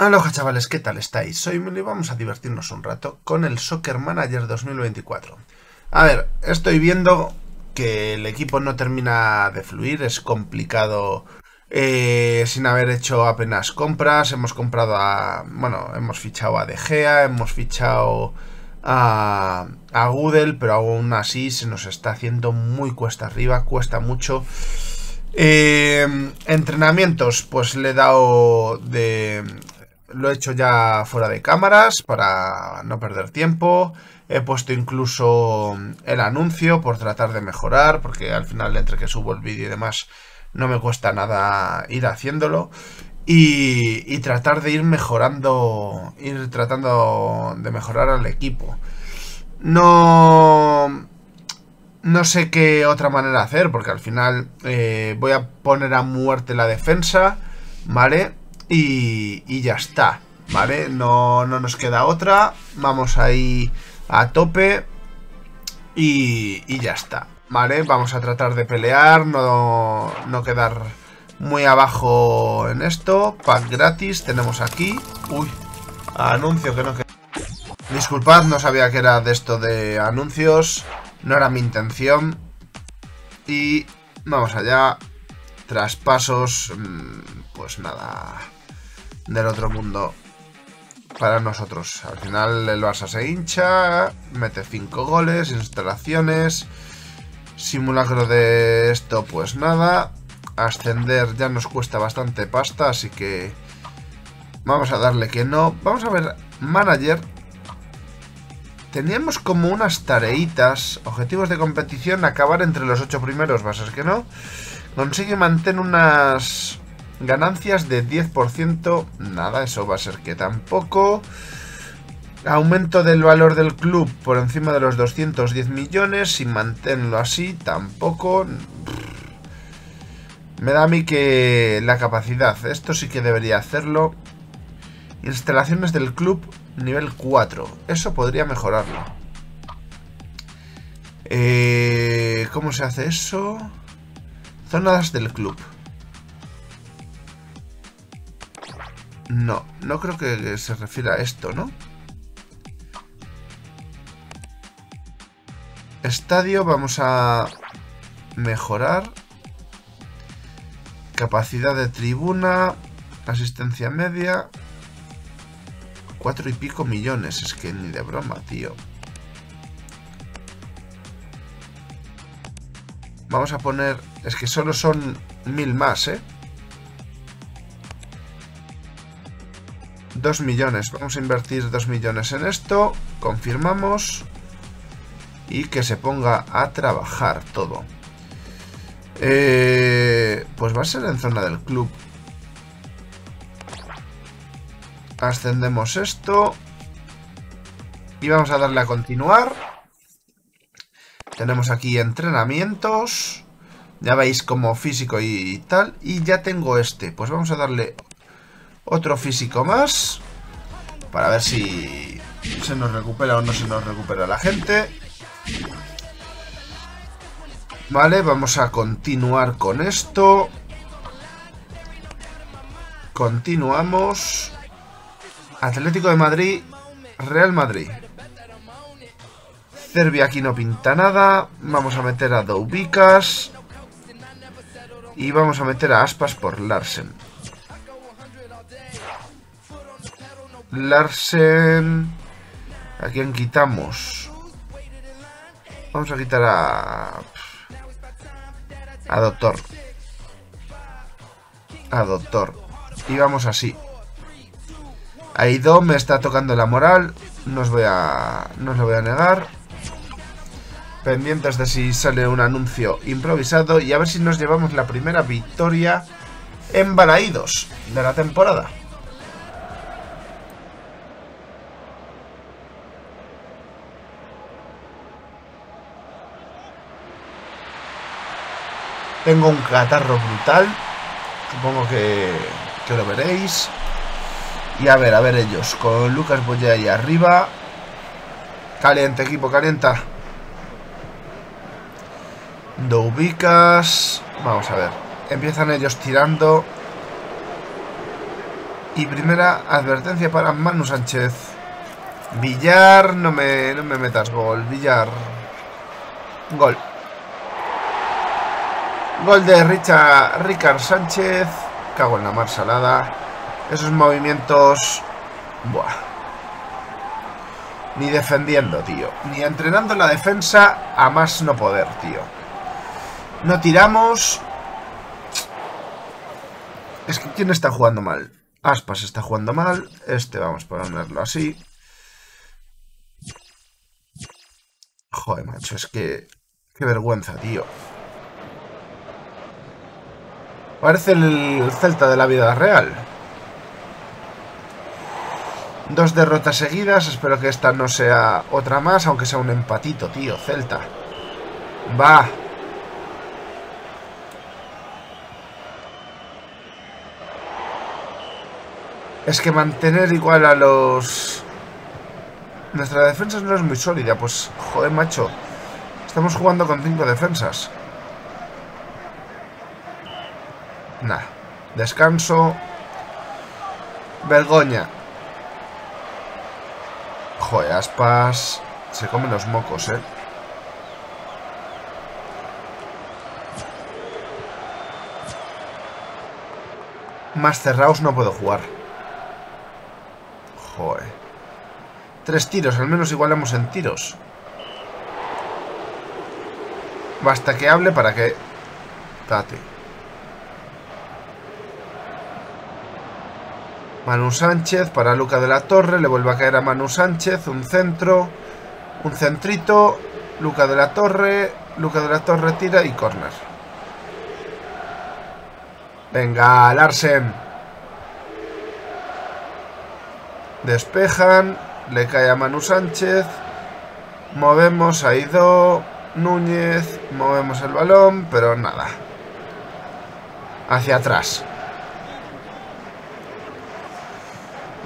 Aloha chavales, ¿qué tal estáis? Soy Milo y vamos a divertirnos un rato con el Soccer Manager 2024. A ver, estoy viendo que el equipo no termina de fluir, es complicado sin haber hecho apenas compras. Hemos comprado a... bueno, hemos fichado a De Gea, hemos fichado a Goodell, pero aún así se nos está haciendo muy cuesta arriba, cuesta mucho. Entrenamientos, pues le he dado de... lo he hecho ya fuera de cámaras para no perder tiempo. He puesto incluso el anuncio por tratar de mejorar, porque al final entre que subo el vídeo y demás no me cuesta nada ir haciéndolo. Y tratar de ir mejorando, ir tratando de mejorar al equipo. No sé qué otra manera hacer, porque al final voy a poner a muerte la defensa, ¿vale? Y ya está, ¿vale? No nos queda otra. Vamos ahí a tope y ya está, ¿vale? Vamos a tratar de pelear, no quedar muy abajo en esto. Pack gratis tenemos aquí. Uy, anuncio que no queda. Disculpad, no sabía que era de esto de anuncios. No era mi intención. Y vamos allá. Traspasos, pues nada del otro mundo para nosotros. Al final el Barça se hincha, mete 5 goles, instalaciones, simulacro de esto pues nada. Ascender ya nos cuesta bastante pasta, así que vamos a darle que no. Vamos a ver, manager. Teníamos como unas tareitas, objetivos de competición, acabar entre los 8 primeros, va a ser que no. Consigue mantener unas... ganancias de 10%, nada, eso va a ser que tampoco. Aumento del valor del club por encima de los 210 millones, si manténlo así, tampoco. Me da a mí que la capacidad, esto sí que debería hacerlo. Instalaciones del club, nivel 4, eso podría mejorarlo. ¿Cómo se hace eso? Zonas del club. No creo que se refiera a esto, ¿no? Estadio, vamos a mejorar. Capacidad de tribuna, asistencia media. 4 y pico millones, es que ni de broma, tío. Vamos a poner, es que solo son 1000 más, ¿eh? 2 millones, vamos a invertir 2 millones en esto, confirmamos y que se ponga a trabajar todo. Pues va a ser en zona del club. Ascendemos esto y vamos a darle a continuar. Tenemos aquí entrenamientos, ya veis como físico y tal, y ya tengo este, pues vamos a darle... otro físico más, para ver si se nos recupera o no se nos recupera la gente. Vale, vamos a continuar con esto. Continuamos. Atlético de Madrid, Real Madrid. Cervi aquí no pinta nada. Vamos a meter a Dovbikas. Y vamos a meter a Aspas por Larsen. Larsen, ¿a quién quitamos? Vamos a quitar a Doctor. A Doctor. Y vamos así. A Ido me está tocando la moral. No os lo voy a negar. Pendientes de si sale un anuncio improvisado. Y a ver si nos llevamos la primera victoria en Balaídos de la temporada. Tengo un catarro brutal, supongo que lo veréis. Y a ver ellos, con Lucas Boyé ahí arriba. Caliente equipo, calienta. Dovbikas, vamos a ver, empiezan ellos tirando. Y primera advertencia para Manu Sánchez. Villar, no me metas gol, Villar. Gol. Gol de Richard Sánchez. Cago en la mar salada. Esos movimientos... Buah. Ni defendiendo, tío. Ni entrenando la defensa a más no poder, tío. No tiramos. Es que ¿quién está jugando mal? Aspas está jugando mal. Este vamos a ponerlo así. Joder, macho, es que... Qué vergüenza, tío. Parece el Celta de la vida real. Dos derrotas seguidas. Espero que esta no sea otra más, aunque sea un empatito, tío. Celta. Va. Es que mantener igual a los... Nuestra defensa no es muy sólida. Pues, joder, macho. Estamos jugando con 5 defensas. Nah. Descanso. Vergoña. Joder, Aspas. Se comen los mocos, eh. Más cerrados no puedo jugar. Joder. 3 tiros, al menos igualamos en tiros. Basta que hable para que... Tate. Manu Sánchez para Luca de la Torre. Le vuelve a caer a Manu Sánchez. Un centro. Un centrito. Luca de la Torre. Luca de la Torre tira y córner. Venga, Larsen. Despejan. Le cae a Manu Sánchez. Movemos a Ido. Núñez. Movemos el balón. Pero nada. Hacia atrás.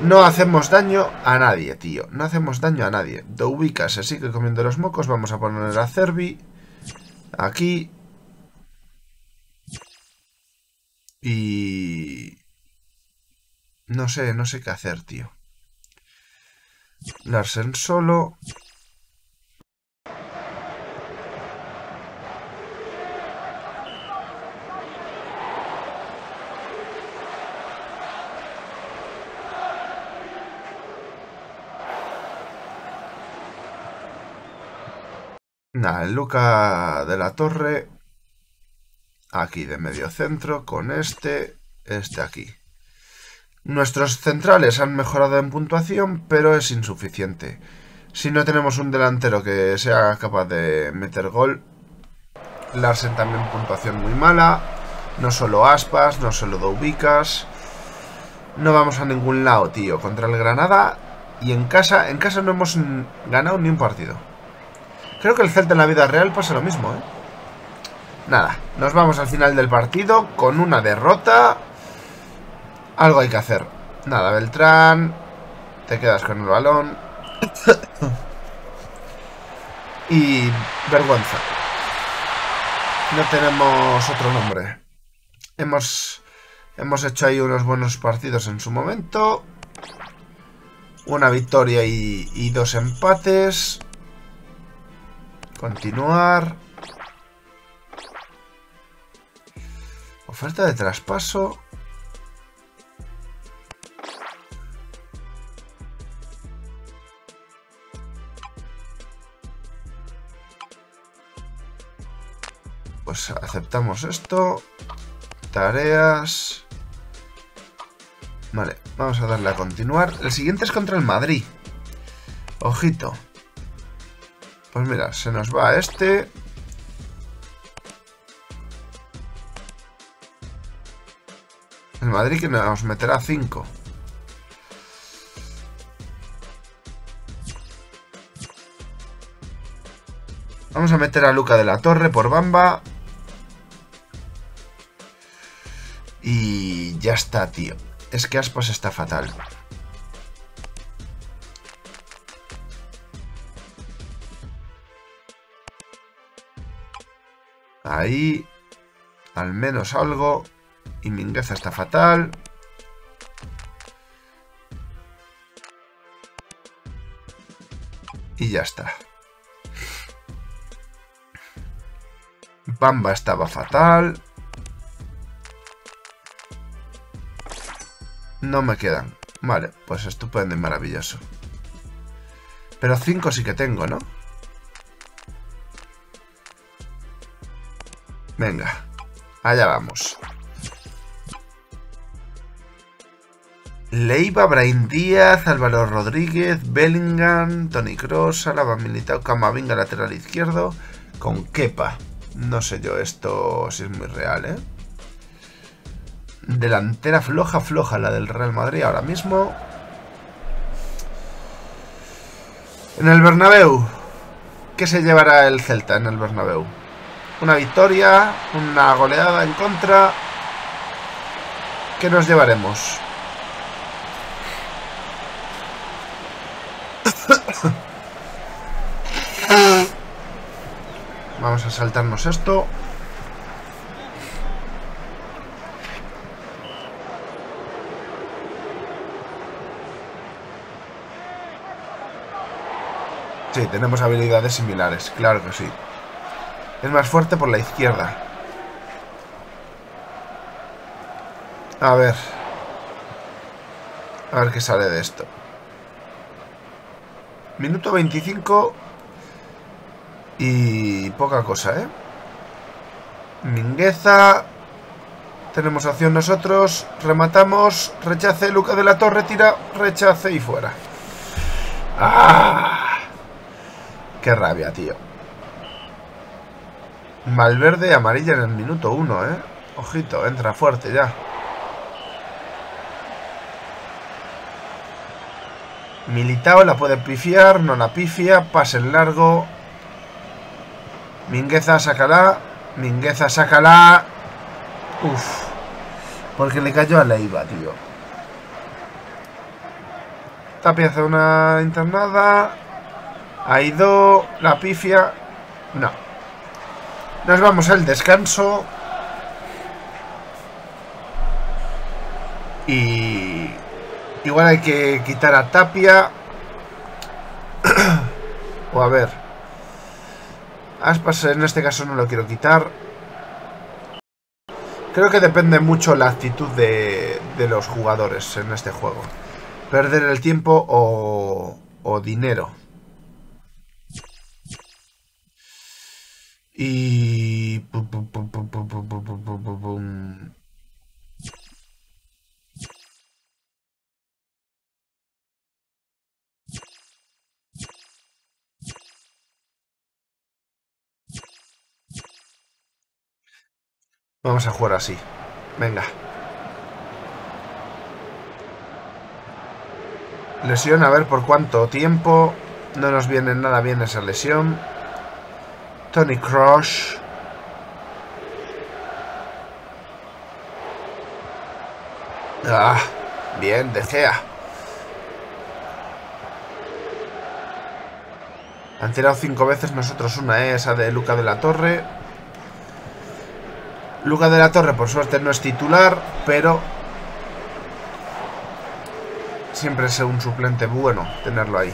No hacemos daño a nadie, tío. No hacemos daño a nadie. Dovbikas se sigue comiendo los mocos. Vamos a poner a Cervi. Aquí. Y... No sé qué hacer, tío. Larsen solo. Nah, Luca de la Torre. Aquí de medio centro. Con este aquí. Nuestros centrales han mejorado en puntuación, pero es insuficiente. Si no tenemos un delantero que sea capaz de meter gol. Larsen también puntuación muy mala. No solo Aspas, no solo Dovbikas. No vamos a ningún lado, tío. Contra el Granada. Y en casa no hemos ganado ni un partido. Creo que el Celta en la vida real pasa lo mismo, ¿eh? Nada, nos vamos al final del partido con una derrota. Algo hay que hacer. Nada, Beltrán. Te quedas con el balón. Y vergüenza. No tenemos otro nombre. Hemos hecho ahí unos buenos partidos en su momento. Una victoria y 2 empates. Continuar. Oferta de traspaso. Pues aceptamos esto. Tareas. Vale, vamos a darle a continuar. El siguiente es contra el Madrid. Ojito. Pues mira, se nos va este. El Madrid que nos meterá 5. Vamos a meter a Luca de la Torre por Bamba. Y ya está, tío. Es que Aspas está fatal. Ahí, al menos algo. Y Mingueza está fatal. y ya está. Bamba estaba fatal. No me quedan. Vale, pues estupendo y maravilloso. Pero 5 sí que tengo, ¿no? Venga, allá vamos. Leiva, Brain Díaz, Álvaro Rodríguez, Bellingham, Toni Kroos, Alaba, Militao, Camavinga, lateral izquierdo, con Kepa. No sé yo esto si es muy real, ¿eh? Delantera floja, floja la del Real Madrid ahora mismo. En el Bernabéu. ¿Qué se llevará el Celta en el Bernabéu? Una victoria, una goleada en contra. ¿Qué nos llevaremos? Vamos a saltarnos esto. Sí, tenemos habilidades similares, claro que sí. Es más fuerte por la izquierda. A ver. A ver qué sale de esto. Minuto 25. Y poca cosa, ¿eh? Mingueza. Tenemos acción nosotros. Rematamos. Rechace. Luca de la Torre tira. Rechace y fuera. ¡Ah! ¡Qué rabia, tío! Malverde amarilla en el minuto 1, ¿eh? Ojito, entra fuerte ya. Militao la puede pifiar, no la pifia, pase el largo. Mingueza, sácala. Mingueza, sácala. Uf. Porque le cayó a Leiva, tío. Tapia hace una internada. A Ido, la pifia. No. Nos vamos al descanso. Y... igual hay que quitar a Tapia. O a ver. Aspas en este caso no lo quiero quitar. Creo que depende mucho la actitud de los jugadores en este juego. Perder el tiempo o dinero. Y... vamos a jugar así. Venga. Lesión, a ver por cuánto tiempo. No nos viene nada bien esa lesión. Toni Kroos. Ah, bien, De Gea. Han tirado 5 veces, nosotros una, ¿eh? Esa de Luca de la Torre. Luca de la Torre, por suerte, no es titular, pero siempre es un suplente bueno tenerlo ahí.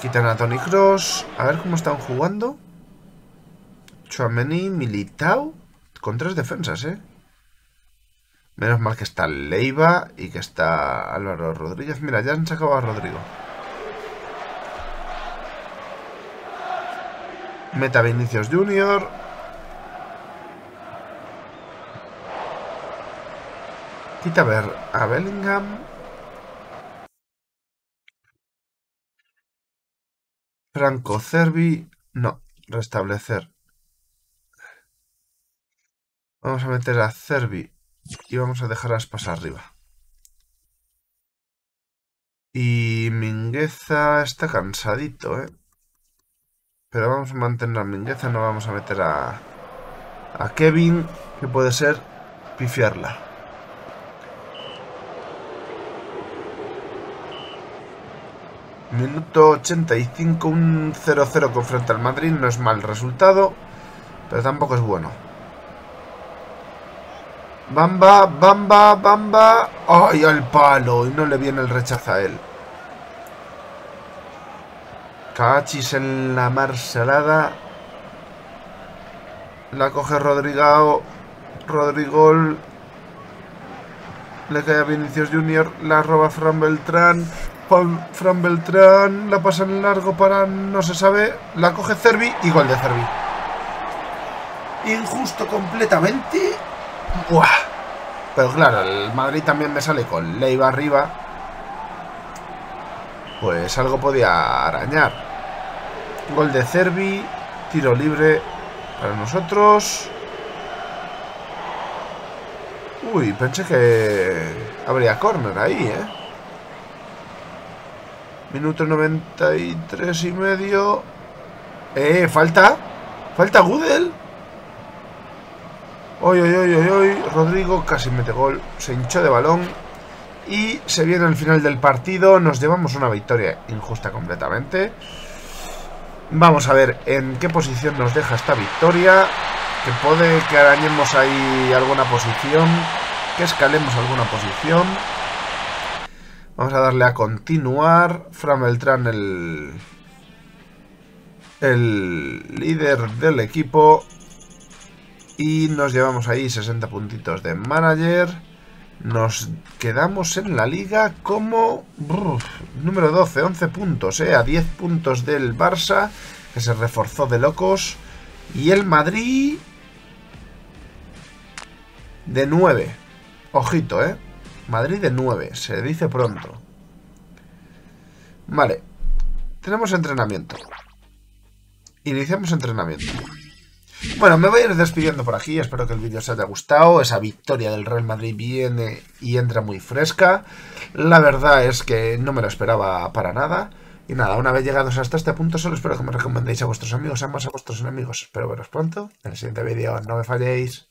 Quitan a Toni Kroos. A ver cómo están jugando. Chuameni, Militao. Con 3 defensas, ¿eh? Menos mal que está Leiva y que está Álvaro Rodríguez. Mira, ya han sacado a Rodrigo. Meta Vinicius Junior. Quita a Bellingham. Franco, Cervi. No, restablecer. Vamos a meter a Cervi. Y vamos a dejar a Aspas arriba. Y Mingueza está cansadito, ¿eh? Pero vamos a mantener a Mingueza. No vamos a meter a Kevin. Que puede ser pifiarla. Minuto 85, un 0-0 con frente al Madrid, no es mal resultado, pero tampoco es bueno. Bamba, Bamba, Bamba. ¡Ay, al palo! Y no le viene el rechazo a él. Cagachis en la mar salada. La coge Rodrigo. Rodrigo. Le cae a Vinicius Junior. La roba Fran Beltrán. Fran Beltrán. La pasa en largo para no se sabe. La coge Cervi. Y gol de Cervi. Injusto completamente. ¡Buah! Pero claro, el Madrid también me sale con Leiva arriba. Pues algo podía arañar. Gol de Cervi. Tiro libre para nosotros. Uy, pensé que habría córner ahí, ¿eh? Minuto 93 y medio. ¿Falta? ¿Falta Gudel? Oy, oy, oy, oy, oy. Rodrigo casi mete gol. Se hinchó de balón. Y se viene al final del partido. Nos llevamos una victoria injusta completamente. Vamos a ver en qué posición nos deja esta victoria. Que puede que arañemos ahí alguna posición. Que escalemos alguna posición. Vamos a darle a continuar. Fran Beltrán, el líder del equipo. Y nos llevamos ahí 60 puntitos de manager. Nos quedamos en la liga como número 12, 11 puntos, a 10 puntos del Barça, que se reforzó de locos. Y el Madrid de 9. Ojito, Madrid de 9, se dice pronto. Vale, tenemos entrenamiento. Iniciamos entrenamiento. Bueno, me voy a ir despidiendo por aquí, espero que el vídeo os haya gustado. Esa victoria del Real Madrid viene y entra muy fresca. La verdad es que no me lo esperaba para nada. Y nada, una vez llegados hasta este punto, solo espero que me recomendéis a vuestros amigos, ambos a vuestros enemigos. Espero veros pronto en el siguiente vídeo, no me falléis.